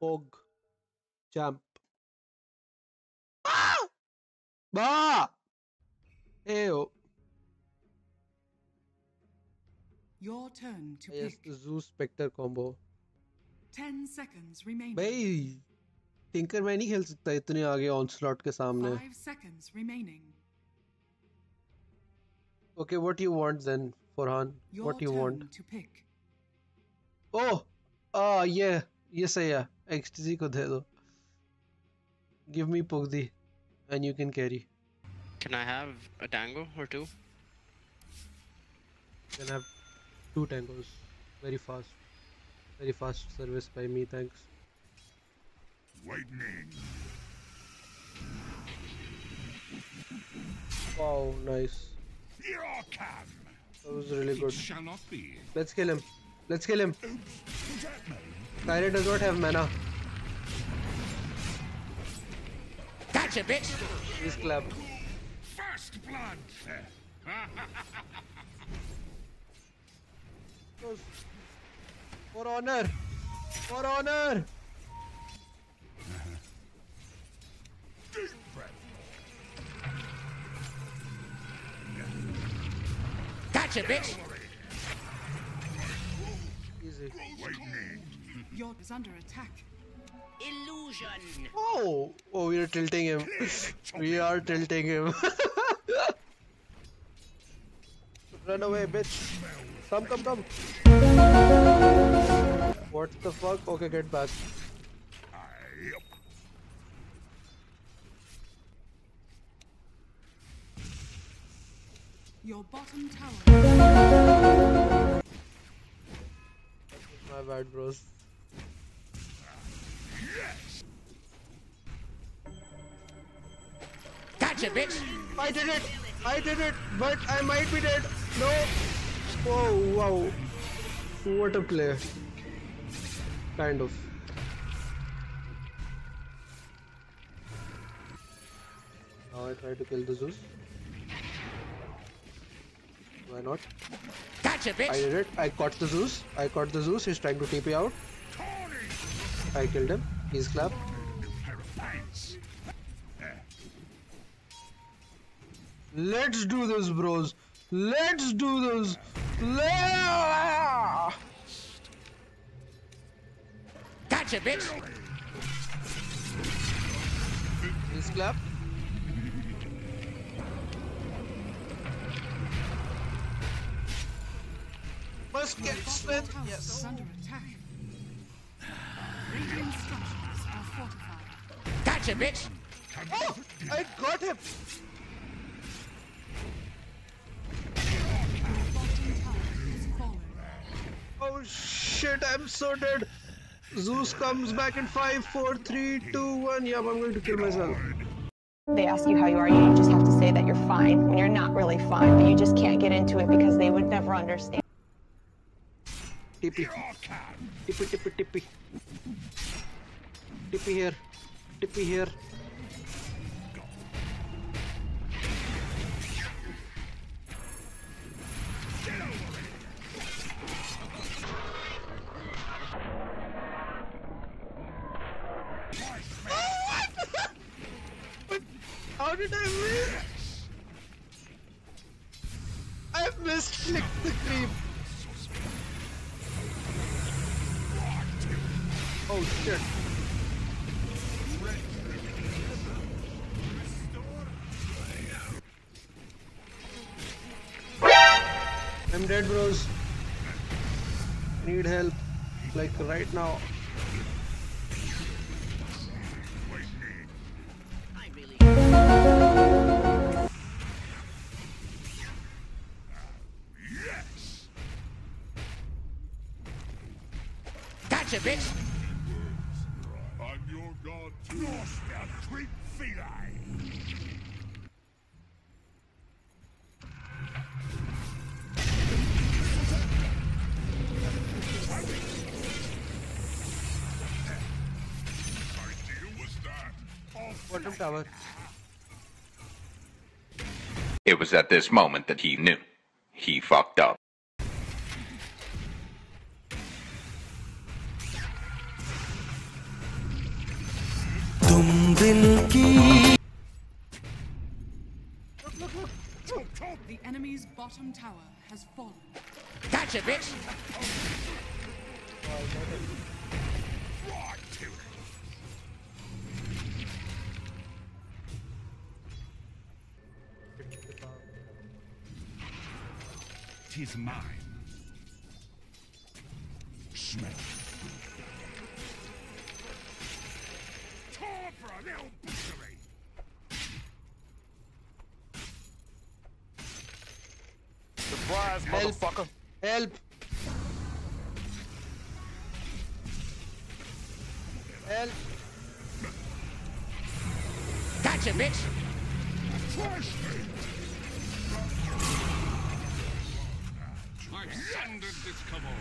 Pog. Jump. Ah! Bah! Ew. Your turn to pick. Yes, Zeus Spectre combo. 10 seconds remaining. Bhai, Tinker मैं नहीं खेल सकता इतने आगे onslaught के सामने. 5 seconds remaining. Okay, what you want then, Farhan? What you want? To pick. Oh, ये सही है. Ecstasy को दे दो. Give me Pugdi, and you can carry. Can I have a tango or two? Can have 2 tangos. Very fast service by me. Thanks. Lightning. Wow, nice. Here I come. That was really good. Shall not be. Let's kill him. Let's kill him. Kyra does not have mana. Gotcha, bitch. He's clapped. First blood. For honor! For honor! Deep breath. Gotcha, bitch! Easy. Your is under attack. Illusion! Oh! Oh, we are tilting him. We are tilting him. Run away, bitch! Come, come, come! What the fuck? Okay, get back. Your bottom tower. My bad, bros. Gotcha, bitch! I did it! I did it! But I might be dead! No! Whoa, wow. What a play. Kind of. Now I try to kill the Zeus. Why not? Gotcha, bitch! I did it. I caught the Zeus. I caught the Zeus. He's trying to TP out. I killed him. He's clapped. Let's do this, bros. Let's do this. Gotcha, bitch. This clap. Must get split. Yes. Under attack. Radiant structures are fortified. Gotcha, bitch. Oh, I got him. Oh shit, I'm so dead. Zeus comes back in 5, 4, 3, 2, 1. Yep, I'm going to kill myself. They ask you how you are, you just have to say that you're fine when you're not really fine, but you just can't get into it because they would never understand. Tippy. Tippy, tippy, tippy. Tippy here. Tippy here. How did I miss? I misclicked the creep. Oh shit. I'm dead, bros. I need help. Like right now. Bitch. I'm your god, monster, creep feline. My deal was that. Bottom tower. It was at this moment that he knew. He fucked up. Look. The enemy's bottom tower has fallen. Gotcha, bitch! Tis mine. Smell. Tore for a little butchery. Surprise, help. Motherfucker. Help. Help. Gotcha, bitch. Trash me. I've sundered this cabal.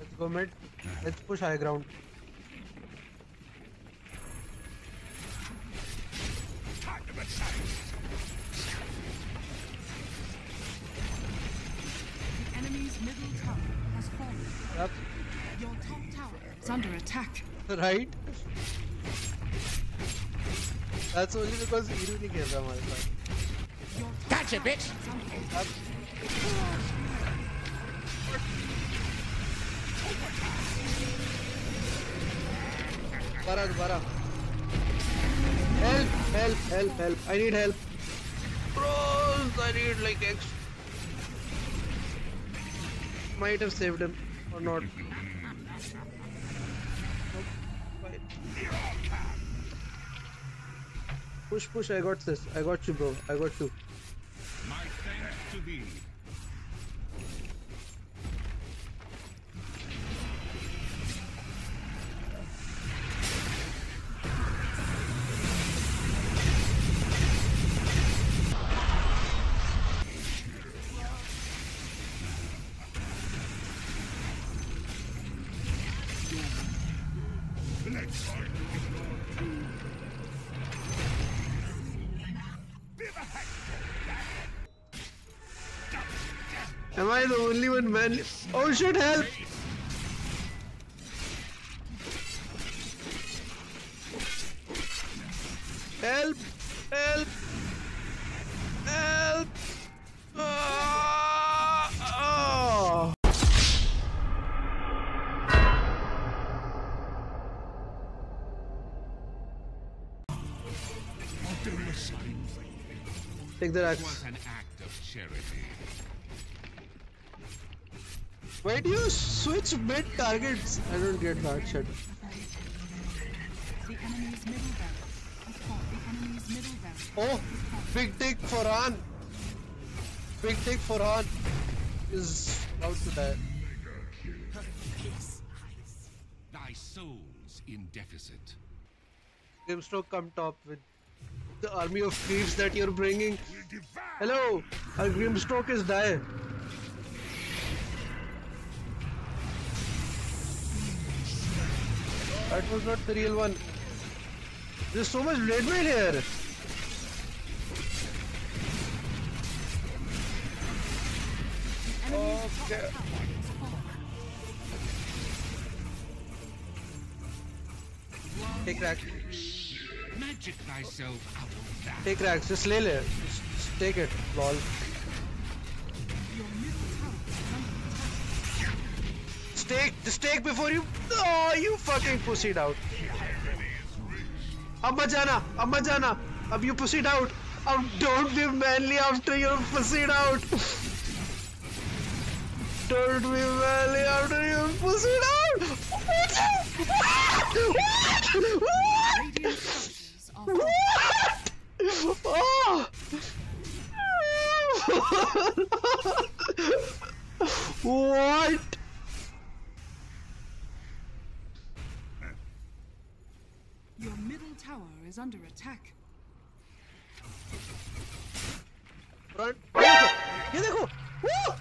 Let's go mid. Let's push high ground. The enemy's middle tower has fallen. Yep. Your top tower is under attack. Right? That's only because you didn't get them, my friend. Gotcha, bitch! Bara. Help. I need help. Bros, I need like X. Might have saved him or not. Push, I got this. I got you, bro. I got you. My thanks to thee. Am I the only one, man? Oh shit, help! Help! Oh. Take that axe. It was an act of charity. Why do you switch mid targets? I don't get that shit. The enemy's middle barrel. Oh, big dick Farhan. Big dick Farhan is about to die. Thy soul's in deficit. Grimstroke, come top with the army of thieves that you're bringing. Hello, our Grimstroke is dying. That was not the real one. There's so much blade mail here. Okay. Take racks. Magic thyself out of that. Take racks. Just lay there. Just take it. Lol. Just take before you. Oh, you fucking pussied out. Amma jana. Ab you pussied out. Don't be manly after you're pussied out. Don't be manly after you're pussied out. What? Your middle tower is under attack. Run! Here they go! Woo!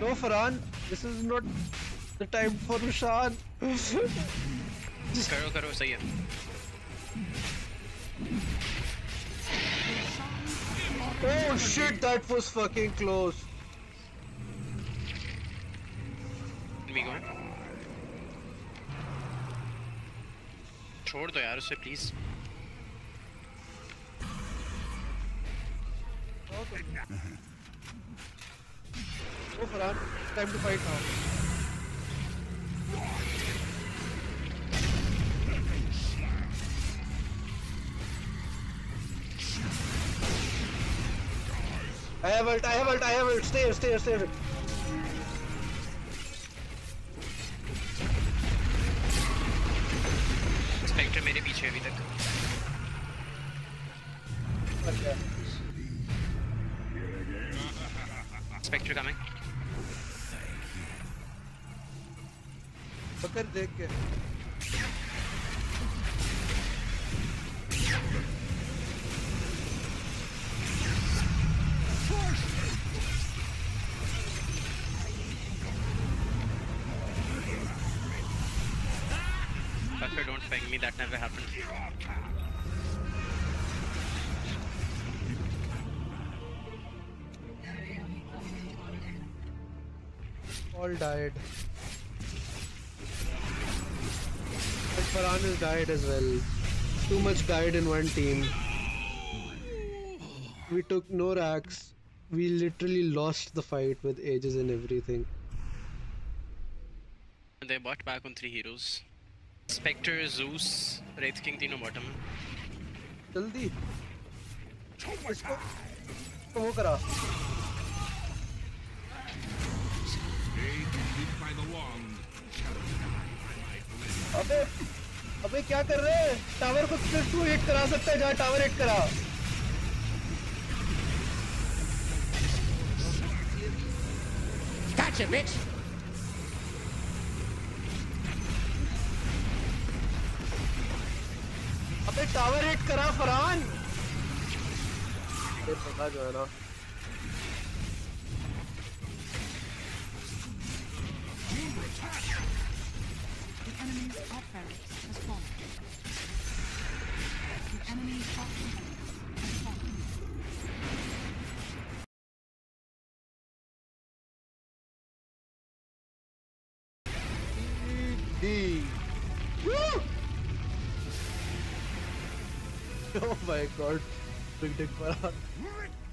No, Farhan, this is not the time for Roshan. Just... Oh shit, that was fucking close. Let me go. छोड़ दो यार उसे please. Okay. Go Farhan, time to fight now. I have ult, stay. Spectre मेरे पीछे अभी तक. अच्छा. Spectre coming. पकड़ देख के. Me, that never happened. All died. But Farhan is died as well. Too much died in one team. We took no racks. We literally lost the fight with Aegis and everything. And they bought back on 3 heroes. Spectre, Zeus, Wraith King, तीनों bottom. जल्दी. इसको तो वो करा. अबे क्या कर रहे हैं? टावर को सिर्फ तू हिट करा सकता है जहाँ टावर हिट करा. Gotcha, bitch. अबे टावर हिट करा फरहान ये पता जो है ना Oh my god, big dick Farhan.